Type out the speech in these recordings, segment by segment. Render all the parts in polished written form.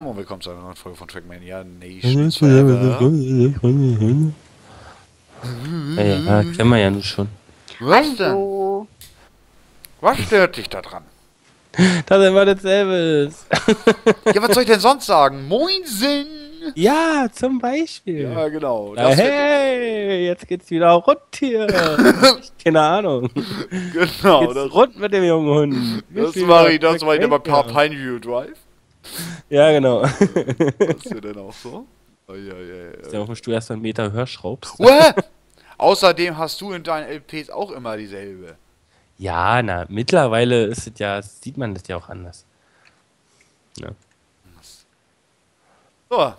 Und willkommen zu einer neuen Folge von Trackmania Nation. Ja, kennen wir ja nun schon. Was denn? Was stört dich da dran? Das ist immer dasselbe. Ja, was soll ich denn sonst sagen? Moinsen! Ja, zum Beispiel. Ja, genau. Na, hey, jetzt geht's wieder rund hier. Keine Ahnung. Genau. Geht's das rund mit dem jungen Hund. Das mache ich immer per Pineview Drive. Ja, genau. Was ist hier denn auch so? Oh, ja. Ist ja auch, wenn du erst einen Meter höher schraubst. Außerdem hast du in deinen LPs auch immer dieselbe. Ja, na, mittlerweile ist es ja, sieht man das ja auch anders. Ja. So.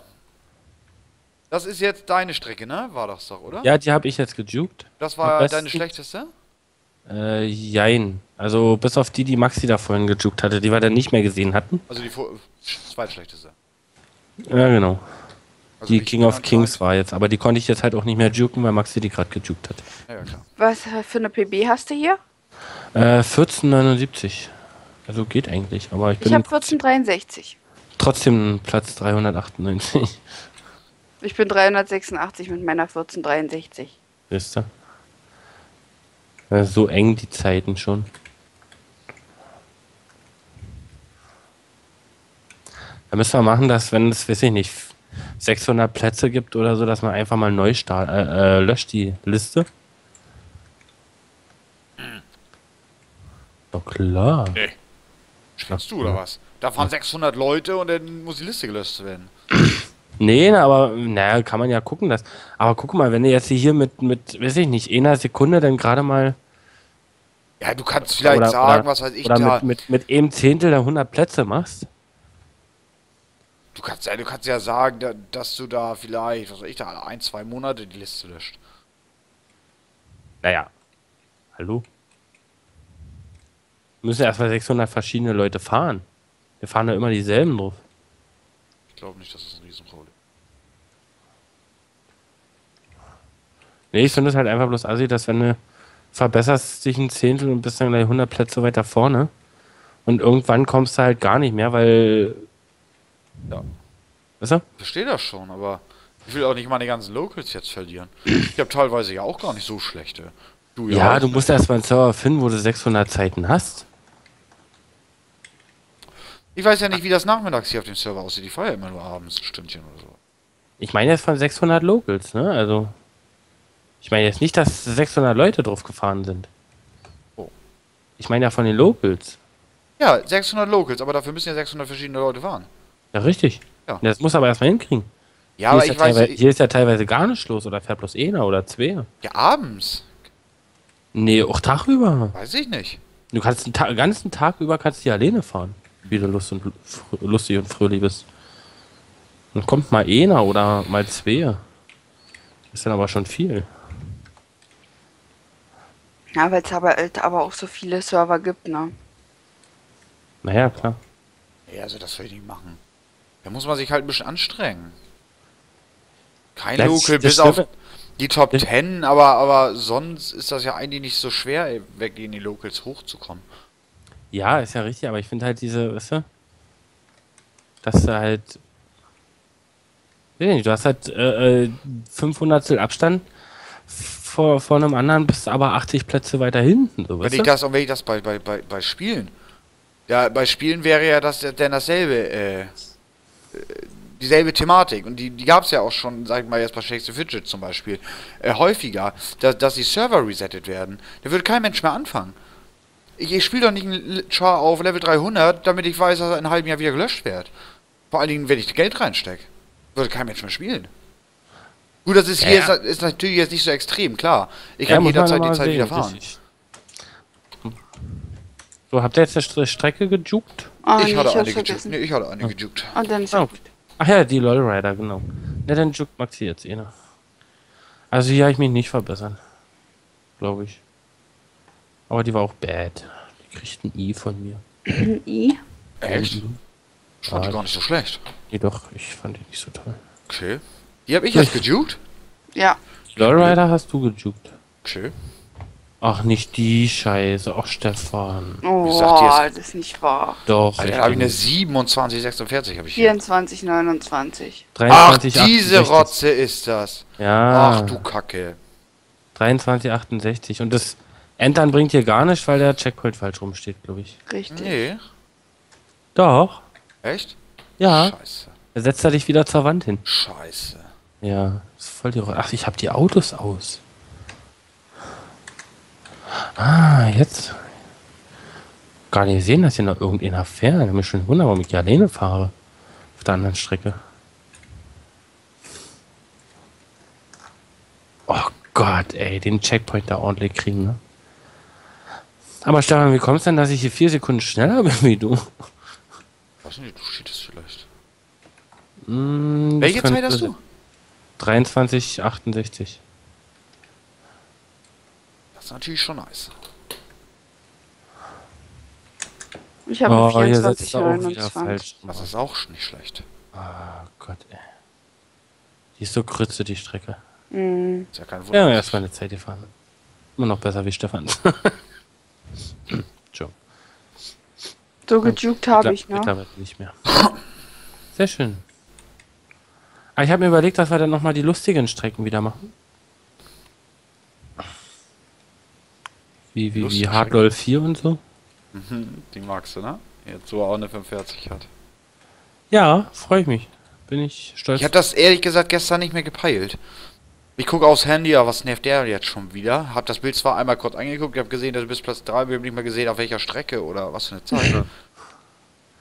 Das ist jetzt deine Strecke, ne? War das doch, oder? Ja, die habe ich jetzt gejukt. Das war deine schlechteste? Jein. Also bis auf die Maxi da vorhin gejukt hatte, die wir dann nicht mehr gesehen hatten. Also die zweitschlechteste. Ja, genau. Also die King of Kings war jetzt, aber die konnte ich jetzt halt auch nicht mehr juken, weil Maxi die gerade gejukt hat. Ja, klar. Was für eine PB hast du hier? 14,79. Also geht eigentlich, aber ich habe 14,63. Trotzdem Platz 398. Ich bin 386 mit meiner 1463. Siehst du? So eng die Zeiten schon. Da müssen wir machen, dass wenn es, weiß ich nicht, 600 Plätze gibt oder so, dass man einfach mal neu startet, löscht die Liste. Doch klar. Hey. Spielst du oder was? Da fahren 600 Leute und dann muss die Liste gelöscht werden. Nee, aber naja, kann man ja gucken, dass. Aber guck mal, wenn du jetzt hier mit weiß ich nicht, einer Sekunde dann gerade mal. Ja, du kannst vielleicht sagen, was weiß ich da. Mit einem Zehntel der 100 Plätze machst. Du kannst ja sagen, dass du da vielleicht, was weiß ich da, alle 1, 2 Monate die Liste löscht. Naja. Hallo? Müssen erstmal 600 verschiedene Leute fahren. Wir fahren da immer dieselben drauf. Ich glaube nicht, das ist ein Riesenproblem. Nee, ich finde es halt einfach bloß assi, dass wenn du verbesserst dich ein Zehntel und bist dann gleich 100 Plätze weiter vorne und irgendwann kommst du halt gar nicht mehr, weil... Ja. Weißt du? Ich verstehe das schon, aber ich will auch nicht meine ganzen Locals jetzt verlieren. Ich habe teilweise ja auch gar nicht so schlechte. Du musst erstmal einen Server finden, wo du 600 Zeiten hast. Ich weiß ja nicht, wie das nachmittags hier auf dem Server aussieht. Ich fahre ja immer nur abends ein Stündchen oder so. Ich meine jetzt von 600 Locals, ne? Also, ich meine jetzt nicht, dass 600 Leute drauf gefahren sind. Oh. Ich meine ja von den Locals. Ja, 600 Locals, aber dafür müssen ja 600 verschiedene Leute fahren. Ja, richtig. Ja. Das muss aber erstmal hinkriegen. Ja, aber ich weiß... Hier ist ja teilweise gar nichts los oder fährt bloß einer oder zwei. Ja, abends. Nee, auch Tag über. Weiß ich nicht. Du kannst den ganzen Tag über kannst du alleine fahren. Wieder lustig und fröhlich bist. Dann kommt mal einer oder mal zwei. Ist dann aber schon viel. Ja, weil es aber auch so viele Server gibt, ne? Naja, klar. Ja, also das will ich nicht machen. Da muss man sich halt ein bisschen anstrengen. Kein Local bis auf die Top 10, aber sonst ist das ja eigentlich nicht so schwer, weg in die Locals hochzukommen. Ja, ist ja richtig, aber ich finde halt diese, weißt du, dass du halt, weiß ich nicht, du hast halt 500stel Abstand vor einem anderen, bist aber 80 Plätze weiter hinten. So, wenn ich das bei Spielen, ja, bei Spielen wäre ja das denn dasselbe, dieselbe Thematik und die gab es ja auch schon, sag ich mal jetzt bei Shakespeare Fidget zum Beispiel, häufiger, dass die Server resettet werden. Da würde kein Mensch mehr anfangen. Ich spiele doch nicht einen Char auf Level 300, damit ich weiß, dass er in einem halben Jahr wieder gelöscht wird. Vor allen Dingen, wenn ich Geld reinstecke. Würde kein Mensch mehr spielen. Gut, das ist hier ist natürlich jetzt nicht so extrem, klar. Ich kann jederzeit die Zeit wieder fahren. So, habt ihr jetzt die Strecke gejukt? Ich hatte eine gejukt. Und dann ist gut. Ach ja, die Lolrider, genau. Na, dann jukt Maxi jetzt einer. Also hier habe ich mich nicht verbessert. Glaube ich. Aber die war auch bad. Die kriegt ein I von mir. Ein I? Echt? Ich fand die gar nicht so schlecht. Jedoch, ich fand die nicht so toll. Okay. Die hab ich jetzt gejukt? Ja. Lowrider hast du gejukt. Okay. Ach, nicht die Scheiße. Ach, Stefan. Oh, das ist nicht wahr. Doch. Also, habe ich eine 27, 46 habe ich hier. 24, 29. 23, ach, diese 68. Rotze ist das. Ja. Ach, du Kacke. 23, 68. Und das Entern bringt hier gar nicht, weil der Checkpoint falsch rumsteht, glaube ich. Richtig. Nee. Doch. Echt? Ja. Scheiße. Er setzt er dich wieder zur Wand hin. Scheiße. Ja, das ist voll die Rotze. Ach, ich habe die Autos aus. Ah, jetzt. Gar nicht sehen, dass hier noch irgendeiner fährt. Da bin ich schon wunderbar, warum ich hier alleine fahre. Auf der anderen Strecke. Oh Gott, ey, den Checkpoint da ordentlich kriegen, ne? Aber Stefan, wie kommt's denn, dass ich hier 4 Sekunden schneller bin wie du? Was denn, du cheatest vielleicht? Welche Zeit hast du? 23, 68. Natürlich schon nice. Ich habe 24, 29. Das ist auch nicht schlecht. Oh Gott, ey. Die ist so krütze, die Strecke. Mm. Ist ja kein Wunder. Ja, erstmal eine Zeit gefahren. Immer noch besser wie Stefan. So gejuckt habe ich, ne? Damit nicht mehr. Sehr schön. Aber ich habe mir überlegt, dass wir dann nochmal die lustigen Strecken wieder machen. Wie Hardlol 4 und so? Die magst du, ne? Jetzt, wo er auch eine 45 hat. Ja, freue ich mich. Bin ich stolz. Ich habe das ehrlich gesagt gestern nicht mehr gepeilt. Ich gucke aufs Handy, aber was nervt der jetzt schon wieder? Hab das Bild zwar einmal kurz angeguckt, ich habe gesehen, dass du bist Platz 3, wir haben nicht mehr gesehen, auf welcher Strecke oder was für eine Zeit.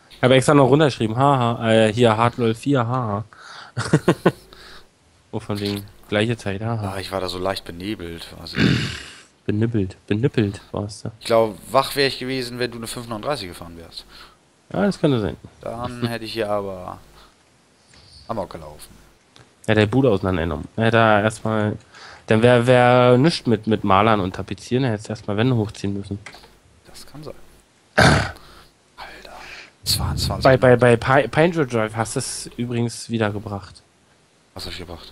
Ich habe extra noch runtergeschrieben, haha, hier Hardlol 4, haha. Oh, von wegen gleiche Zeit, haha. Ah, ich war da so leicht benebelt. Also benippelt warst du. Ich glaube, wach wäre ich gewesen, wenn du eine 539 gefahren wärst. Ja, das könnte sein. Dann hätte ich hier aber Amok gelaufen. Ja, der Bude auseinandergenommen. Ja, da erstmal. Dann wäre nichts mit Malern und Tapezieren. Er hätte erstmal Wände hochziehen müssen. Das kann sein. Alter. 22. Bei Pine Drive hast du es übrigens wiedergebracht. Was hast du gebracht?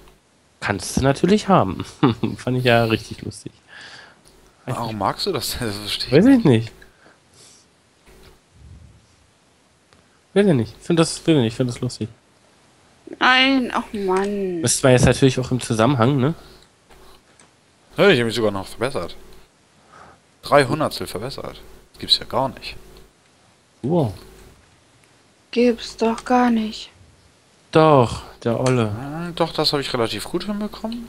Kannst du natürlich haben. Fand ich ja richtig lustig. Warum magst du das denn? Das weiß ich nicht. Will ich nicht. Ich finde das lustig. Nein, ach Mann. Das war jetzt natürlich auch im Zusammenhang, ne? Ja, ich habe mich sogar noch verbessert. 300stel verbessert. Das gibt's ja gar nicht. Wow. Gibt's doch gar nicht. Doch, der Olle. Doch, das habe ich relativ gut hinbekommen.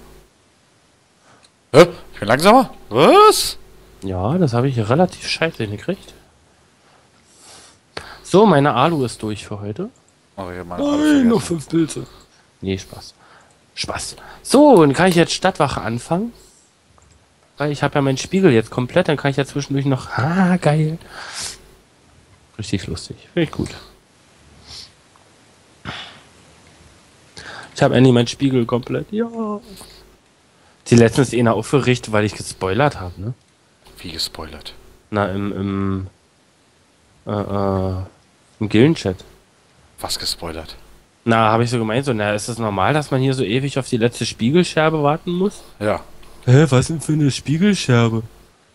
Ich bin langsamer? Was? Ja, das habe ich relativ scheiße hingekriegt. So, meine Alu ist durch für heute. Oh, ich hab meine Alu noch 5 Pilze. Nee, Spaß. Spaß. So, dann kann ich jetzt Stadtwache anfangen. Weil ich habe ja meinen Spiegel jetzt komplett, dann kann ich ja zwischendurch noch... Ah, geil. Richtig lustig. Finde ich gut. Ich habe endlich meinen Spiegel komplett. Ja... Die letzten ist einer aufgeregt, weil ich gespoilert habe, ne? Wie gespoilert? Na, im Gildenchat. Was gespoilert? Na, habe ich so gemeint, so, na, ist das normal, dass man hier so ewig auf die letzte Spiegelscherbe warten muss? Ja. Hä, was denn für eine Spiegelscherbe?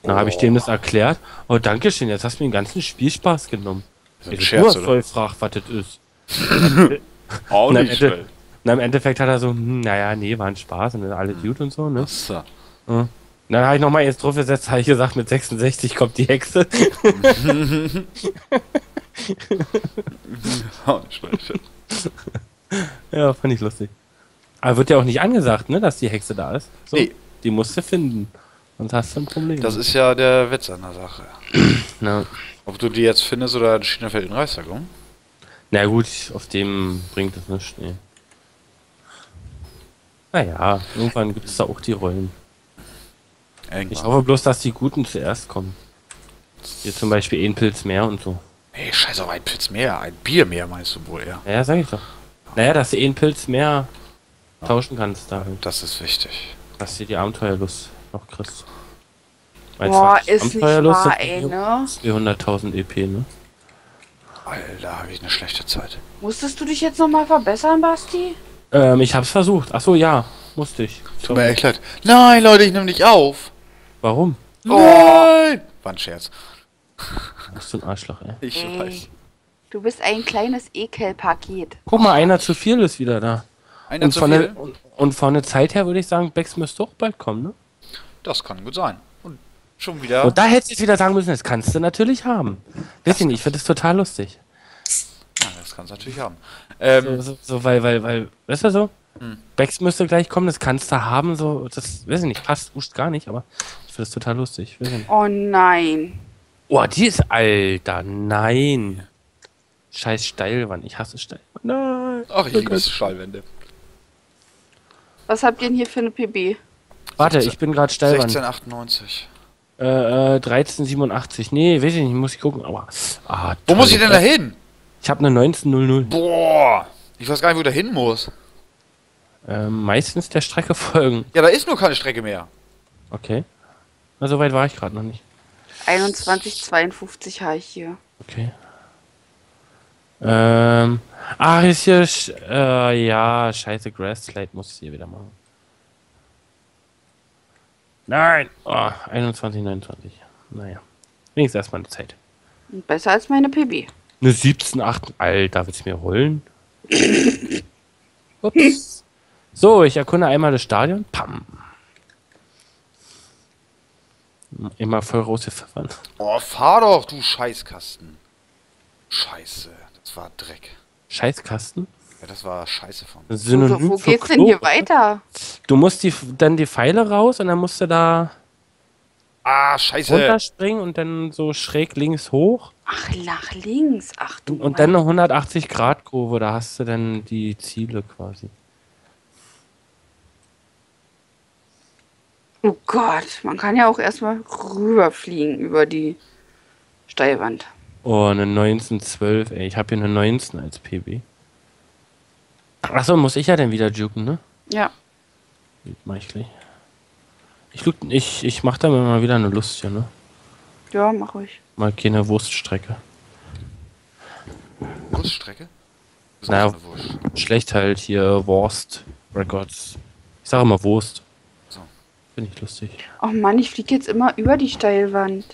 Na, habe ich dem das erklärt? Oh, danke schön, jetzt hast du mir den ganzen Spielspaß genommen. Ich habe nur voll gefragt, was das ist. Auch nicht schnell. Na, im Endeffekt hat er so, naja, nee, war ein Spaß und alle gut und so, ne? So. Ja. Dann habe ich nochmal jetzt drauf gesetzt, habe ich gesagt, mit 66 kommt die Hexe. Ja, fand ich lustig. Aber wird ja auch nicht angesagt, ne, dass die Hexe da ist. So, nee. Die musst du finden. Sonst hast du ein Problem. Das ist ja der Witz an der Sache. Na. Ob du die jetzt findest oder in China fällt in Reichstag um? Na gut, auf dem bringt es nichts, nee. Naja, irgendwann gibt es da auch die Rollen. Irgendwann. Ich hoffe bloß, dass die Guten zuerst kommen. Hier zum Beispiel ein Pilz mehr und so. Ey, scheiß auf ein Pilz mehr, ein Bier mehr meinst du wohl, ja? Ja, sag ich doch. Naja, dass du ein Pilz mehr tauschen kannst da. Das ist wichtig. Dass du die Abenteuerlust noch kriegst. Boah, ist nicht wahr, ey, ne? 400.000 EP, ne? Alter, habe ich eine schlechte Zeit. Musstest du dich jetzt nochmal verbessern, Basti? Ich hab's versucht. Achso, ja. Musste ich. Tut mir echt leid. Nein, Leute, ich nehm dich auf. Warum? Oh. Nein! War ein Scherz. Was für ein Arschloch, ey. Ich weiß. Du bist ein kleines Ekelpaket. Guck mal, einer zu viel ist wieder da. Einer zu viel? Und von der Zeit her würde ich sagen, Bex müsste auch bald kommen, ne? Das kann gut sein. Und schon wieder... Und da hättest du wieder sagen müssen, das kannst du natürlich haben. Deswegen, ich finde das total lustig. Ja, das kannst du natürlich haben. Weil, weißt du so? Hm. Bex müsste gleich kommen, das kannst du haben, so, das, weiß ich nicht, passt gar nicht, aber ich finde das total lustig. Oh nein. Oh, die ist, Alter, nein. Scheiß Steilwand, ich hasse Steilwand. Nein. Ach, ich liebe Steilwände. Was habt ihr denn hier für eine PB? Warte, 16, ich bin gerade Steilwand. 1698. 1387. Nee, weiß ich nicht, muss ich gucken, aber... Ah, wo muss ich denn da hin? Ich habe eine 1900. Boah, ich weiß gar nicht, wo ich da hin muss. Meistens der Strecke folgen. Ja, da ist nur keine Strecke mehr. Okay. Na, so weit war ich gerade noch nicht. 21,52 habe ich hier. Okay. Ist hier... ja, scheiße, Grassslide muss ich hier wieder machen. Nein! Oh, 21, 29. Naja. Wenigstens erstmal eine Zeit. Besser als meine PB. Eine 17, 8... Alter, willst du mir rollen? Ups. So, ich erkunde einmal das Stadion. Pam. Immer voll rausgepfiffen. Oh, fahr doch, du Scheißkasten. Scheiße, das war Dreck. Scheißkasten? Ja, das war Scheiße von mir. Synonym wo geht's denn hier weiter? Du musst dann die Pfeile raus und dann musst du da... Ah, Scheiße. ...runterspringen und dann so schräg links hoch. Ach, nach links. Ach du. Und dann eine 180-Grad-Kurve, da hast du dann die Ziele quasi. Oh Gott, man kann ja auch erstmal rüberfliegen über die Steilwand. Oh, eine 1912, ey. Ich habe hier eine 19 als PB. Achso, muss ich ja dann wieder juken, ne? Ja. Mach ich gleich. Ich mach da mal wieder eine Lust hier, ne? Ja, mach ruhig. Mal keine Wurststrecke. Wurststrecke? Naja, Wurst. Schlecht halt hier Wurst Records. Ich sage immer Wurst. So. Finde ich lustig. Oh Mann, ich fliege jetzt immer über die Steilwand.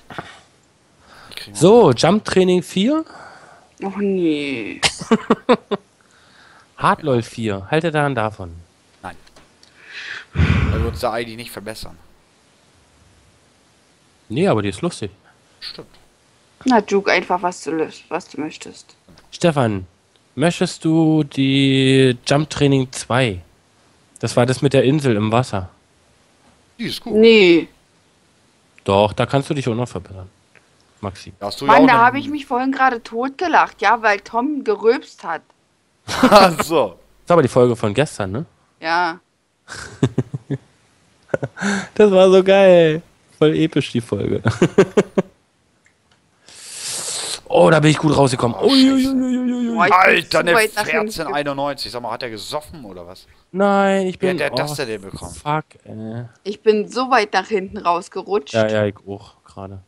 So, Jump Training 4. Och nee. Hardlol 4. Haltet daran davon. Nein. Weil wir uns da eigentlich nicht verbessern. Nee, aber die ist lustig. Stimmt. Na, juke einfach, was du möchtest. Stefan, möchtest du die Jump Training 2? Das war das mit der Insel im Wasser. Die ist gut. Nee. Doch, da kannst du dich auch noch verbessern. Maxi. Mann, da habe ich mich vorhin gerade totgelacht, ja, weil Tom gerülpst hat. Ach so. Das war aber die Folge von gestern, ne? Ja. Das war so geil. Voll episch, die Folge. Oh, da bin ich gut rausgekommen. Oh, Alter, ne 1491. Sag mal, hat er gesoffen oder was? Nein, ich bin... Wie hat der das denn bekommen? Fuck, ey. Ich bin so weit nach hinten rausgerutscht. Ja, ich auch gerade.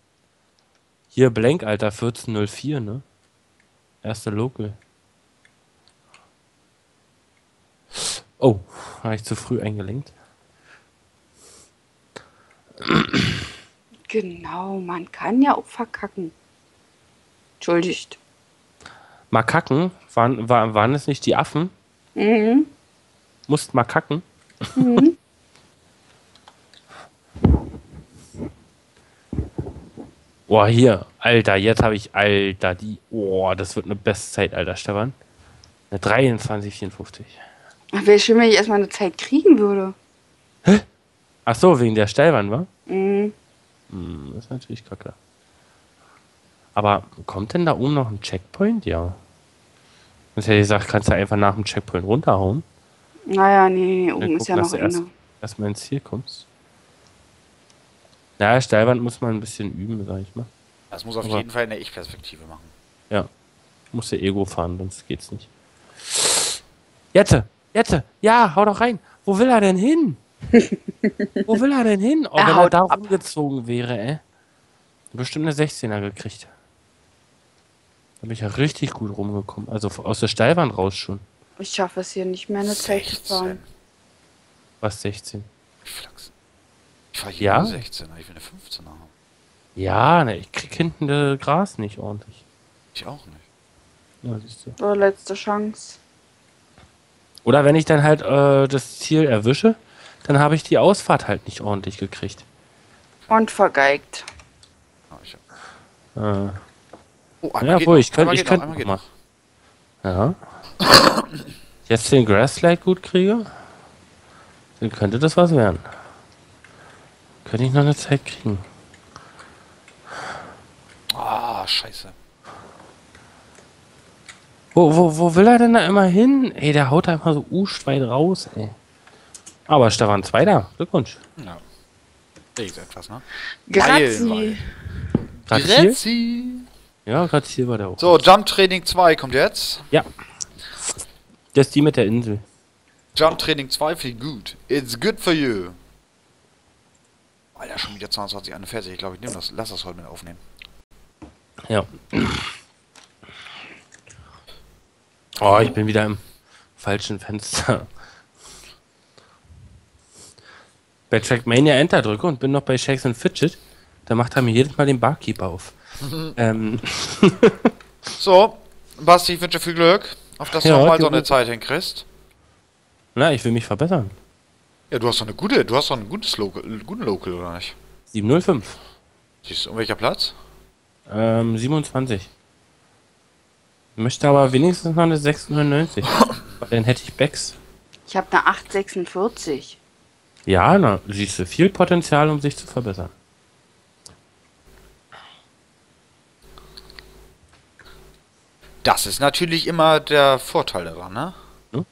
Hier, Blank, Alter, 1404, ne? Erste Local. Oh, habe ich zu früh eingelenkt. Genau, man kann ja auch verkacken. Entschuldigt. Makaken? Waren es nicht die Affen? Mhm. Musst makaken? Mhm. Boah, hier, Alter, jetzt habe ich, Alter, die, oh, das wird eine Bestzeit, Alter, Stefan. Eine 23,54. Wäre schön, wenn ich erstmal eine Zeit kriegen würde. Hä? Ach so, wegen der Steilwand, wa? Mhm. Hm, das ist natürlich kacke. Aber kommt denn da oben noch ein Checkpoint? Ja. Sonst hätte ich gesagt, kannst du einfach nach dem Checkpoint runterhauen. Naja, nee, oben ist ja noch einer. Erstmal ins Ziel kommst. Ja, Steilwand muss man ein bisschen üben, sag ich mal. Das muss auf jeden Fall in der Ich-Perspektive machen. Ja. Muss der Ego fahren, sonst geht's nicht. Jette, ja, hau doch rein. Wo will er denn hin? Wo will er denn hin? Oh, wenn er da rumgezogen wäre, ey. Bestimmt eine 16er gekriegt. Da bin ich ja richtig gut rumgekommen. Also aus der Steilwand raus schon. Ich schaffe es hier nicht mehr, eine Zeit zu fahren. Was, 16? Flachsen. Ich fahre ich eine 16er, ich will eine 15er haben. Ja, ne, ich krieg hinten das Gras nicht ordentlich. Ich auch nicht. Ja, siehst du. Oh, letzte Chance. Oder wenn ich dann halt das Ziel erwische, dann habe ich die Ausfahrt halt nicht ordentlich gekriegt. Und vergeigt. Oh, ich hab... Oh, ja, wo ich könnte, mal. Ja. Jetzt den Grasslight gut kriege, dann könnte das was werden. Könnte ich noch eine Zeit kriegen. Ah, scheiße. Wo will er denn da immer hin? Ey, der haut da immer so weit raus, ey. Aber Stefan, Zweiter. Glückwunsch. Ja. Ich sag was, ne? Grazie. Grazie. Ja, Grazie war der auch. So, Jump Training 2 kommt jetzt. Ja. Das ist die mit der Insel. Jump Training 2 viel gut. It's good for you. Alter, schon wieder 22:41. Ich glaube, ich nehme das. Lass das heute mit aufnehmen. Ja. Oh, ich bin wieder im falschen Fenster. Bei Trackmania Enter drücke und bin noch bei Shakespeare Fidget. Da macht er mir jedes Mal den Barkeeper auf. So, Basti, ich wünsche viel Glück, auf dass du auch mal so eine Zeit hinkriegst. Na, ich will mich verbessern. Ja, du hast doch eine gute, du hast doch einen guten Local, oder nicht? 705. Siehst du, um welcher Platz? 27. Ich möchte aber wenigstens noch eine 690. Dann hätte ich Backs. Ich habe eine 846. Ja, na, siehst du, viel Potenzial, um sich zu verbessern. Das ist natürlich immer der Vorteil daran, ne? Hm?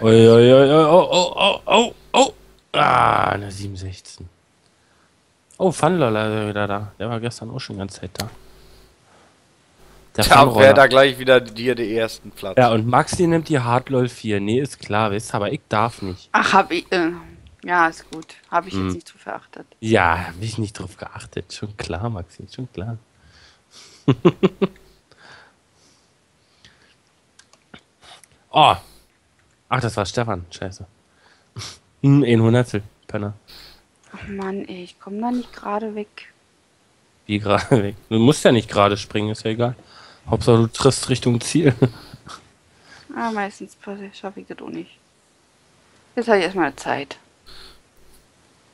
Oi, oi, oi, oh, oh, oh, oh, oh. Ah, eine 716. Oh, Funloller ist wieder da. Der war gestern auch schon die ganze Zeit da. Da wäre da gleich wieder dir den ersten Platz. Ja, und Maxi nimmt die Hardlol 4. Nee, ist klar, weißt du, aber ich darf nicht. Ach, hab ich... ja, ist gut. Hab ich jetzt nicht drauf geachtet. Ja, hab ich nicht drauf geachtet. Schon klar, Maxi, schon klar. Oh. Ach, das war Stefan. Scheiße. Ein Hundertstel, Penner. Ach Mann, ey, ich komm da nicht gerade weg. Wie gerade weg? Du musst ja nicht gerade springen, ist ja egal. Hauptsache du triffst Richtung Ziel. Ah, meistens schaffe ich das auch nicht. Jetzt habe ich erstmal Zeit.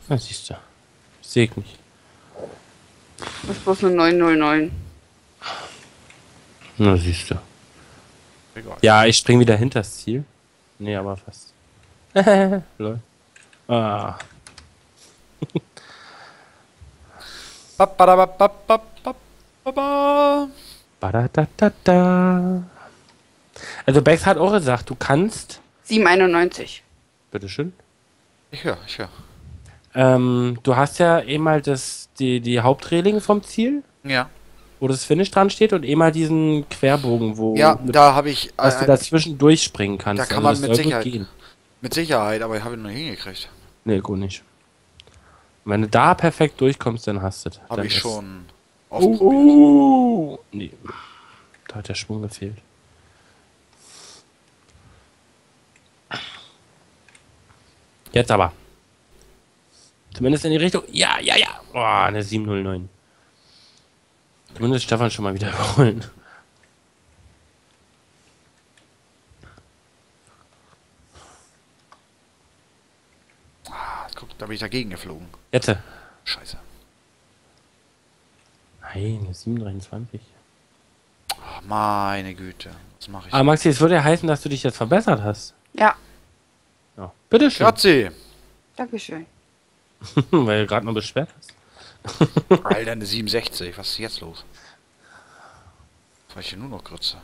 Na, siehst du. Ich seh nicht. Das ist bloß eine 909. Na, siehst du. Ja, ich spring wieder hinter das Ziel. Nee, aber fast. Lol. Ah. Also Bex hat auch gesagt, du kannst... 791. Bitteschön. Ich höre, ich höre. Du hast ja eh mal die Hauptreling vom Ziel. Ja. Wo das Finish dran steht und eh mal diesen Querbogen, wo... Ja, da habe ich... dass du dazwischen durchspringen kannst. Da kann man mit Sicherheit gehen. Mit Sicherheit, aber ich habe ihn noch hingekriegt. Nee, gut nicht. Wenn du da perfekt durchkommst, dann hast du das. Hab ich schon ausprobiert. Nee. Da hat der Schwung gefehlt. Jetzt aber. Zumindest in die Richtung. Ja, ja, ja. Oh, eine 709. Zumindest Stefan schon mal wiederholen. Da bin ich dagegen geflogen. Jetzt. Scheiße. Nein, 723. Ach, meine Güte. Was mache ich? Aber Maxi, es würde ja heißen, dass du dich jetzt verbessert hast. Ja. Ja. Bitte schön. Schatzi. Dankeschön. Weil du gerade noch beschwert hast. Alter, eine 67. Was ist jetzt los? Das war ich hier nur noch Grütze.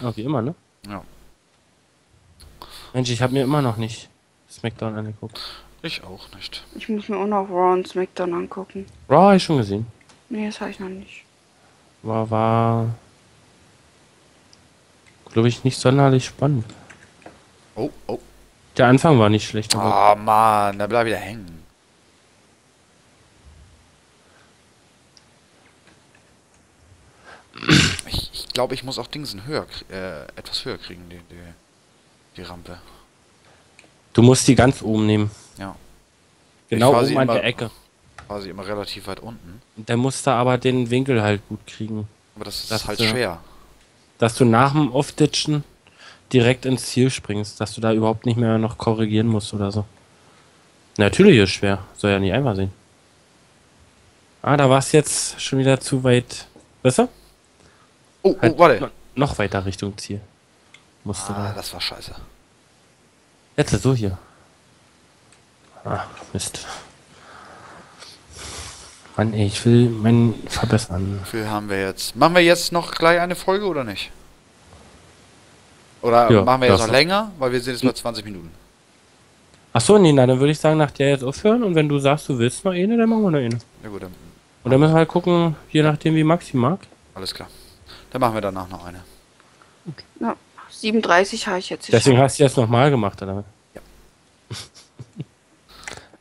Ja, wie immer, ne? Ja. Mensch, ich habe mir immer noch nicht Smackdown angeguckt. Ich auch nicht. Ich muss mir auch noch Raw und Smackdown angucken. Raw habe ich schon gesehen. Nee, das habe ich noch nicht. War glaube ich nicht sonderlich spannend. Oh, oh. Der Anfang war nicht schlecht. Ah, Mann, da bleib ich wieder hängen. Ich glaube, ich muss auch Dingsen höher, etwas höher kriegen, die Rampe. Du musst die ganz oben nehmen. Ja. Genau oben an der Ecke. Quasi immer relativ weit unten. Der musst da aber den Winkel halt gut kriegen. Aber das ist halt schwer. Dass du nach dem Off-Ditchen direkt ins Ziel springst, dass du da überhaupt nicht mehr noch korrigieren musst oder so. Natürlich ist schwer, soll ja nicht einmal sehen. Ah, da war es jetzt schon wieder zu weit. Weißt du? Oh, halt, oh, warte. Noch weiter Richtung Ziel. Musste da. Das war scheiße. Jetzt so hier. Ah, Mist. Mann, ey, ich will meinen verbessern. Wie viel haben wir jetzt? Machen wir jetzt noch gleich eine Folge oder nicht? Oder ja, machen wir jetzt noch länger? Weil wir sind jetzt mal 20 Minuten. Achso, nee, nein, dann würde ich sagen, nach der jetzt aufhören und wenn du sagst, du willst noch eine, dann machen wir noch eine. Ja gut, dann. Und dann müssen wir halt gucken, je nachdem wie Maxi mag. Alles klar. Dann machen wir danach noch eine. Gut. Ja, 37 habe ich jetzt. Deswegen hast du das nochmal gemacht, oder?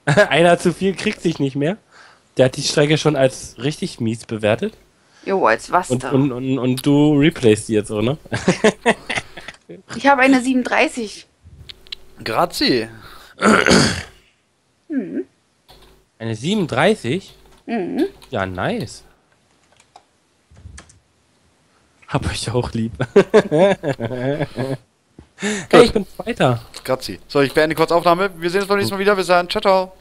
Ja. Einer zu viel kriegt sich nicht mehr. Der hat die Strecke schon als richtig mies bewertet. Jo, als was da? Und du replayst die jetzt auch, ne? Ich habe eine 37. Grazie. Mhm. Eine 37? Mhm. Ja, nice. Hab euch auch lieb. Hey, ich bin Zweiter. Grazie. So, ich beende kurz Aufnahme. Wir sehen uns beim nächsten Mal wieder. Bis dann. Ciao, ciao.